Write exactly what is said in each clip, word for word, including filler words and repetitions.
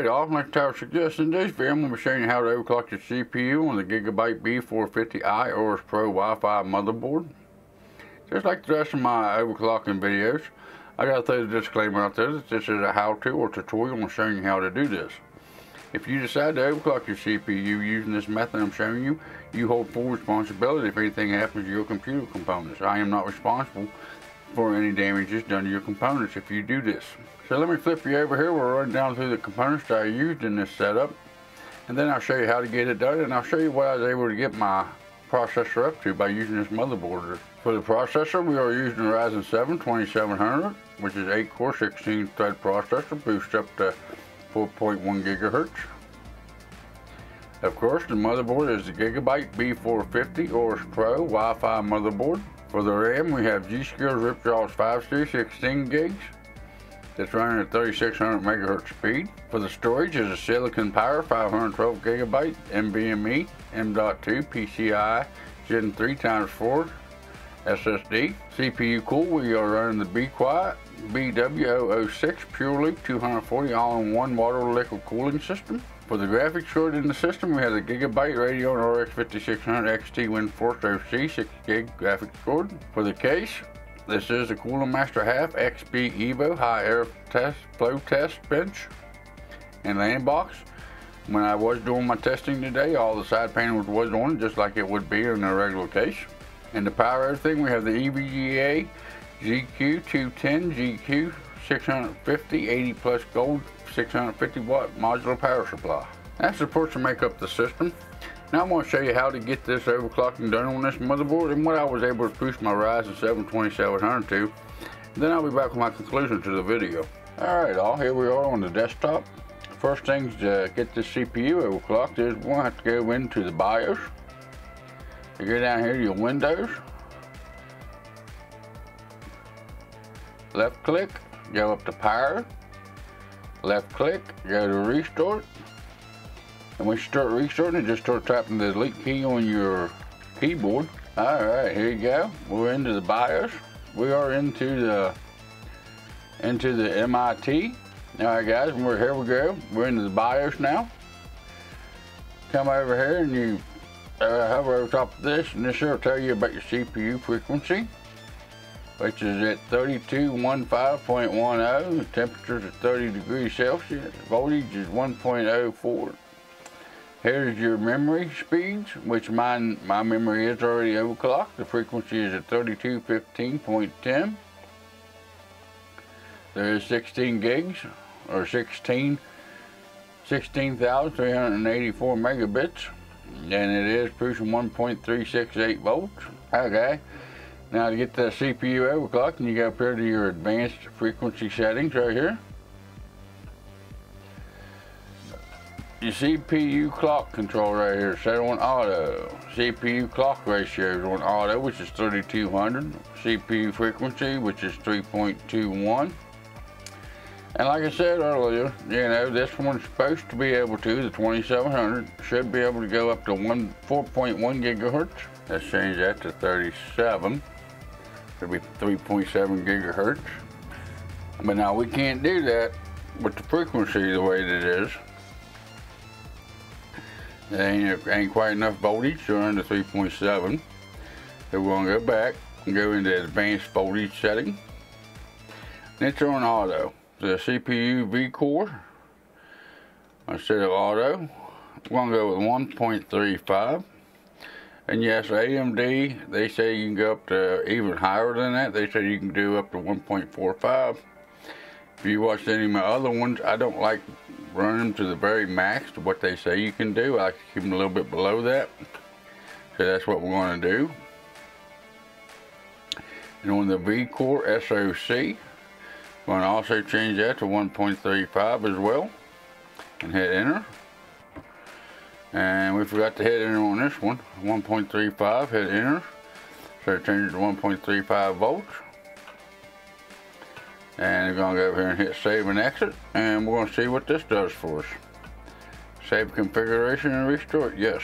Right off, next time I suggest in this video, I'm going to be showing you how to overclock your C P U on the Gigabyte B four fifty i Aorus Pro Wi-Fi motherboard. Just like the rest of my overclocking videos, I got to throw the disclaimer out there that this is a how-to or tutorial on showing you how to do this. If you decide to overclock your C P U using this method I'm showing you, you hold full responsibility if anything happens to your computer components. I am not responsible for any damages done to your components if you do this. So let me flip you over here. We'll run down through the components that I used in this setup, and then I'll show you how to get it done, and I'll show you what I was able to get my processor up to by using this motherboard. For the processor, we are using the Ryzen seven twenty-seven hundred, which is eight core sixteen thread processor, boosted up to four point one gigahertz. Of course, the motherboard is the Gigabyte B four fifty Aorus Pro Wi-Fi motherboard. For the RAM, we have G-Skill Ripjaws five series sixteen gigs. That's running at thirty-six hundred megahertz speed. For the storage is a Silicon Power five hundred twelve gigabyte NVMe M dot two PCI Gen three by four S S D. C P U cool, we are running the Be Quiet B W zero zero six Pure Loop two hundred forty all-in-one water liquid cooling system. For the graphics stored in the system, we have the Gigabyte Radeon R X fifty-six hundred X T WinForce O C six gig graphics card. For the case, this is the Cooler Master Half X B Evo High Air Test Flow Test Bench and LAN box. When I was doing my testing today, all the side panels was on, just like it would be in a regular case. And to power everything, we have the E V G A G Q two ten G Q six fifty eighty plus gold six hundred fifty watt modular power supply. That's the parts to make up the system. Now I'm going to show you how to get this overclocking done on this motherboard and what I was able to push my Ryzen seven twenty-seven hundred to. And then I'll be back with my conclusion to the video. Alright all, here we are on the desktop. First things to get this C P U overclocked is we're going to have to go into the BIOS. You go down here to your Windows, left click, go up to Power, left click, go to Restart, and when you start restarting, just start tapping the delete key on your keyboard. Alright, here you go, we're into the BIOS, we are into the into the M I T. Alright guys, we're, here we go, we're into the BIOS now. Come over here and you uh, hover over top of this, and this here will tell you about your C P U frequency, which is at thirty-two fifteen point ten, the temperature is at thirty degrees Celsius, voltage is one point oh four. Here's your memory speeds, which mine, my memory is already overclocked. The frequency is at thirty-two fifteen point ten. There is sixteen gigs, or sixteen thousand three hundred eighty-four megabits, and it is pushing one point three six eight volts. Okay. Now to get the C P U overclocked, and you go up here to your advanced frequency settings right here. Your C P U clock control right here, set on auto. C P U clock ratio is on auto, which is thirty-two hundred. C P U frequency, which is three point two one. And like I said earlier, you know, this one's supposed to be able to, the twenty-seven hundred, should be able to go up to four point one gigahertz. Let's change that to thirty-seven. It'll be three point seven gigahertz. But now we can't do that with the frequency the way that it is. There ain't, ain't quite enough voltage, so under three point seven. So we're gonna go back and go into advanced voltage setting. And it's on auto. The C P U V-Core, instead of auto, we're gonna go with one point three five. And yes, A M D, they say you can go up to even higher than that. They say you can do up to one point four five. If you watched any of my other ones, I don't like running them to the very max to what they say you can do. I like to keep them a little bit below that. So that's what we're gonna do. And on the V-Core S O C, we're going to also change that to one point three five as well, and hit enter. And we forgot to hit enter on this one. one point three five, hit enter. So change it to one point three five volts. And we're going to go over here and hit save and exit, and we're going to see what this does for us. Save configuration and restore it, yes.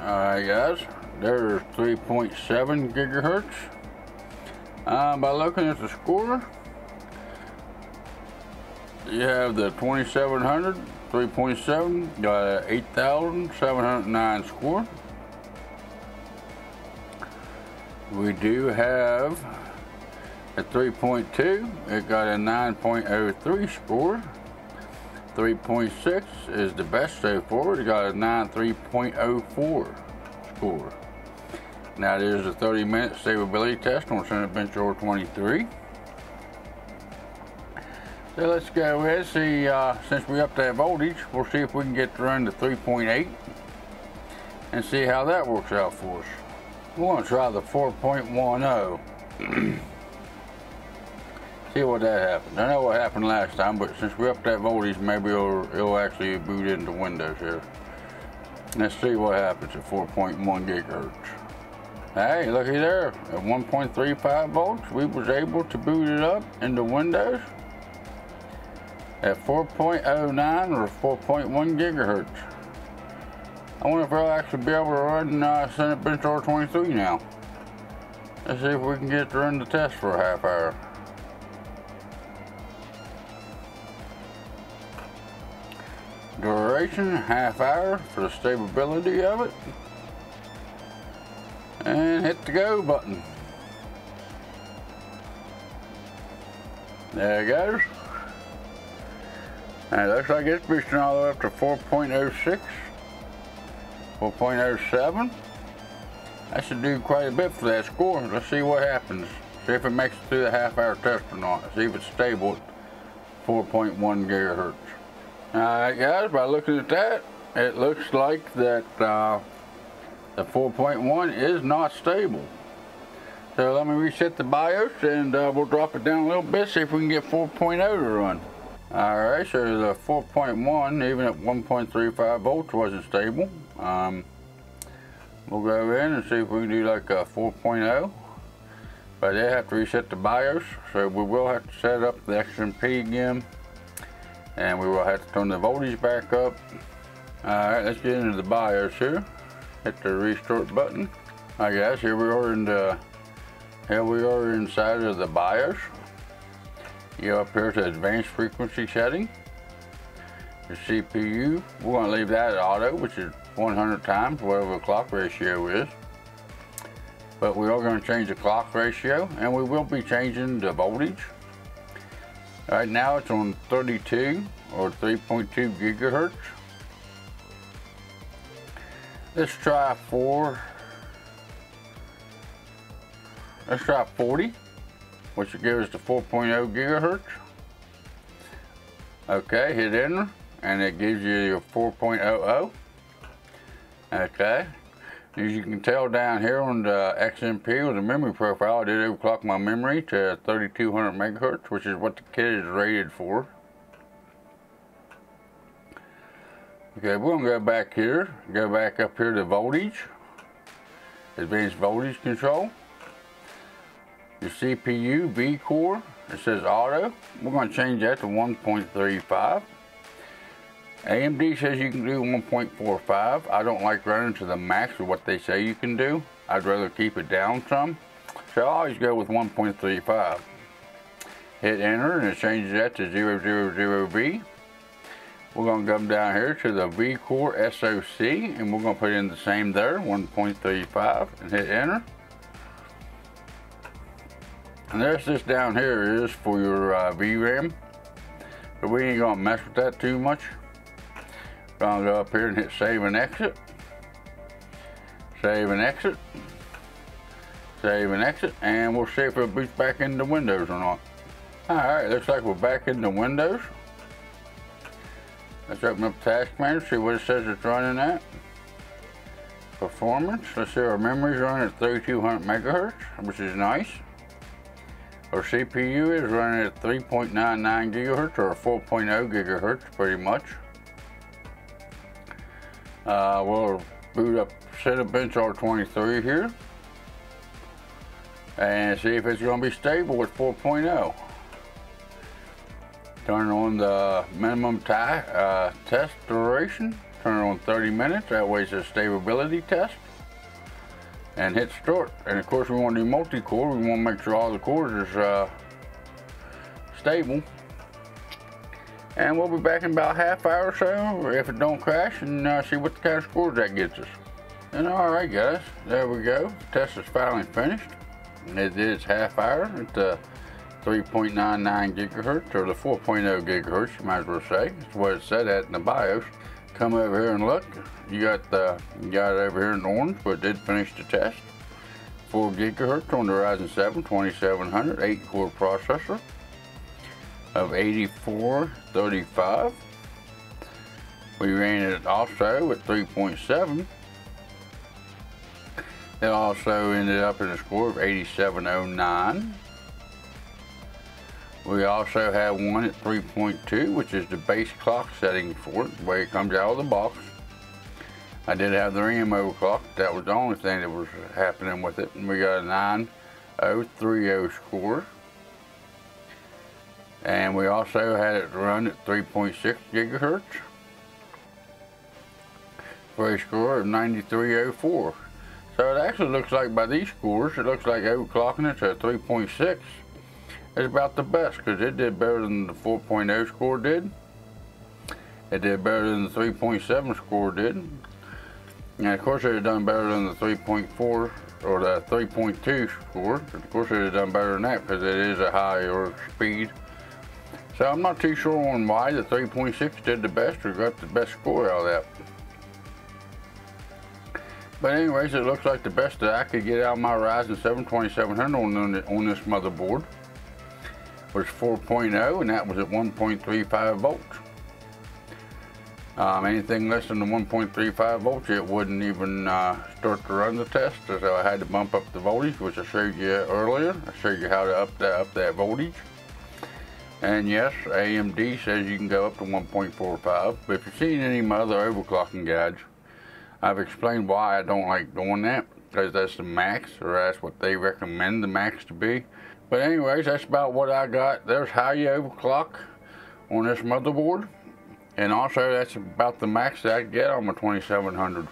Alright guys, there's three point seven gigahertz. Uh, by looking at the score, you have the twenty-seven hundred, three point seven, got eight thousand seven hundred nine score. We do have a three point two, it got a nine point oh three score. three point six is the best so far, it got a nine three point oh four score. Now there's a thirty minute stability test on Cinebench R twenty-three. So let's go ahead and see, uh, since we up that voltage, we'll see if we can get to run to three point eight and see how that works out for us. We're going to try the four point one oh. See what that happens. I know what happened last time, but since we up that voltage, maybe it'll, it'll actually boot into Windows here. Let's see what happens at four point one gigahertz. Hey, looky there, at one point three five volts, we was able to boot it up into Windows at four point oh nine or four point one gigahertz. I wonder if I'll actually be able to run uh, Cinebench R twenty-three now. Let's see if we can get to run the test for a half hour. Duration, half hour for the stability of it. And hit the go button. There it goes. And it looks like it's boosting all the way up to four point oh six, four point oh seven. That should do quite a bit for that score. Let's see what happens. See if it makes it through the half hour test or not. See if it's stable at four point one gigahertz. Alright guys, by looking at that, it looks like that uh, the four point one is not stable. So let me reset the BIOS and uh, we'll drop it down a little bit, see if we can get four point oh to run. Alright, so the four point one, even at one point three five volts, wasn't stable. Um, we'll go in and see if we can do like a four point oh. But they have to reset the BIOS, so we will have to set up the X M P again. And we will have to turn the voltage back up. Alright, let's get into the BIOS here. Hit the restart button. I guess here we are in the, here we are inside of the BIOS. You go up here to advanced frequency setting. The C P U, we're going to leave that at auto, which is one hundred times whatever the clock ratio is. But we are going to change the clock ratio, and we will be changing the voltage. Right now it's on thirty-two or three point two gigahertz. Let's try four. Let's try forty. Which will give us the four point oh gigahertz. Okay, hit enter, and it gives you a four point oh oh. Okay, as you can tell down here on the X M P with the memory profile, I did overclock my memory to thirty-two hundred megahertz, which is what the kit is rated for. Okay, we're gonna go back here, go back up here to voltage, advanced voltage control. The C P U V core, it says auto. We're going to change that to one point three five. A M D says you can do one point four five. I don't like running to the max of what they say you can do. I'd rather keep it down some. So I always go with one point three five. Hit enter and it changes that to zero zero zero V. We're going to come down here to the V core S O C and we're going to put in the same there, one point three five, and hit enter. And there's this down here is for your uh, V RAM, but we ain't gonna mess with that too much. We're gonna go up here and hit save and exit. Save and exit. Save and exit, and we'll see if it boots back into Windows or not. All right, looks like we're back into Windows. Let's open up Task Manager, see what it says it's running at. Performance, let's see, our memory's running at thirty-two hundred megahertz, which is nice. Our C P U is running at three point nine nine gigahertz or four point oh gigahertz pretty much. Uh, we'll boot up Cinebench R twenty-three here and see if it's going to be stable with four point oh. Turn on the minimum uh, test duration, turn on thirty minutes, that way it's a stability test. And hit start, and of course we want to do multi-core. We want to make sure all the cores is uh, stable. and we'll be back in about a half hour or so if it don't crash, and uh, see what kind of scores that gets us. And alright guys, there we go. Test is finally finished. It is half hour at the three point nine nine gigahertz, or the four point oh gigahertz, you might as well say. That's what it said at in the BIOS. Come over here and look. You got the you got it over here in orange, but it did finish the test. four gigahertz on the Ryzen seven twenty-seven hundred, eight core processor of eighty-four thirty-five. We ran it also with three point seven. It also ended up in a score of eighty-seven oh nine. We also have one at three point two, which is the base clock setting for it, the way it comes out of the box. I did have the RAM overclock. That was the only thing that was happening with it. And we got a nine oh three oh score. And we also had it run at three point six gigahertz for a score of ninety-three oh four. So it actually looks like by these scores, it looks like overclocking it to three point six. It's about the best, because it did better than the four point oh score did. It did better than the three point seven score did. And of course it had done better than the three point four or the three point two score. Of course it had done better than that, because it is a higher speed. So I'm not too sure on why the three point six did the best or got the best score out of that. But anyways, it looks like the best that I could get out of my Ryzen seven twenty-seven hundred on, on this motherboard was four point oh, and that was at one point three five volts. Um, anything less than the one point three five volts, it wouldn't even uh, start to run the test, so I had to bump up the voltage, which I showed you earlier. I showed you how to up that, up that voltage. And yes, A M D says you can go up to one point four five, but if you've seen any of my other overclocking guides, I've explained why I don't like doing that, because that's the max, or that's what they recommend the max to be. But anyways, that's about what I got. There's how you overclock on this motherboard. And also, that's about the max that I get on my twenty-seven hundred.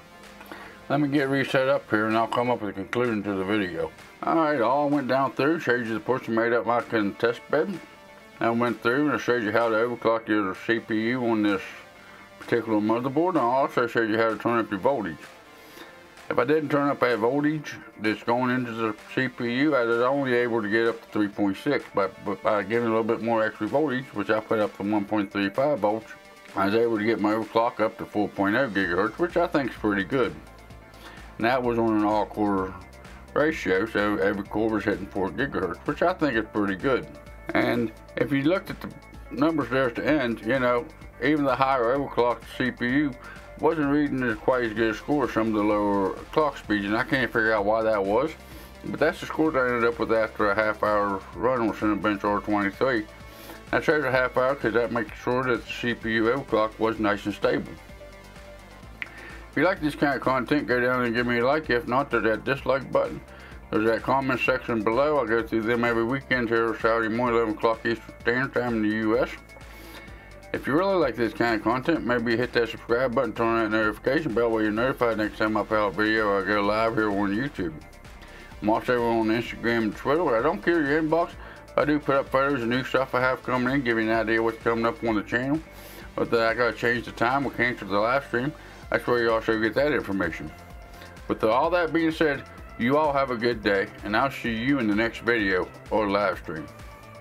Let me get reset up here, and I'll come up with a conclusion to the video. Alright, all I went down through, showed you the portion made up my test bed. I went through and I showed you how to overclock your C P U on this particular motherboard. And I also showed you how to turn up your voltage. If I didn't turn up that voltage that's going into the C P U, I was only able to get up to three point six, but, but by giving a little bit more extra voltage, which I put up to one point three five volts, I was able to get my overclock up to four point oh gigahertz, which I think is pretty good. And that was on an all-core ratio, so every core was hitting four gigahertz, which I think is pretty good. And if you looked at the numbers there at the end, you know, even the higher overclocked C P U wasn't reading as quite as good a score as some of the lower clock speeds, and I can't figure out why that was. But that's the score that I ended up with after a half hour run on Cinebench R twenty-three. I chose a half hour because that makes sure that the C P U overclock was nice and stable. If you like this kind of content, go down and give me a like. If not, there's that dislike button. There's that comment section below. I go through them every weekend here, Saturday morning, eleven o'clock Eastern Standard Time in the U S If you really like this kind of content, maybe hit that subscribe button, turn on that notification bell where you're notified next time I post a video or I go live here on YouTube. I'm also on Instagram and Twitter. I don't care your inbox. I do put up photos of new stuff I have coming in, give you an idea what's coming up on the channel. But then I gotta change the time or cancel the live stream. That's where you also get that information. With all that being said, you all have a good day, and I'll see you in the next video or live stream.